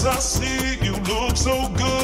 I see you look so good.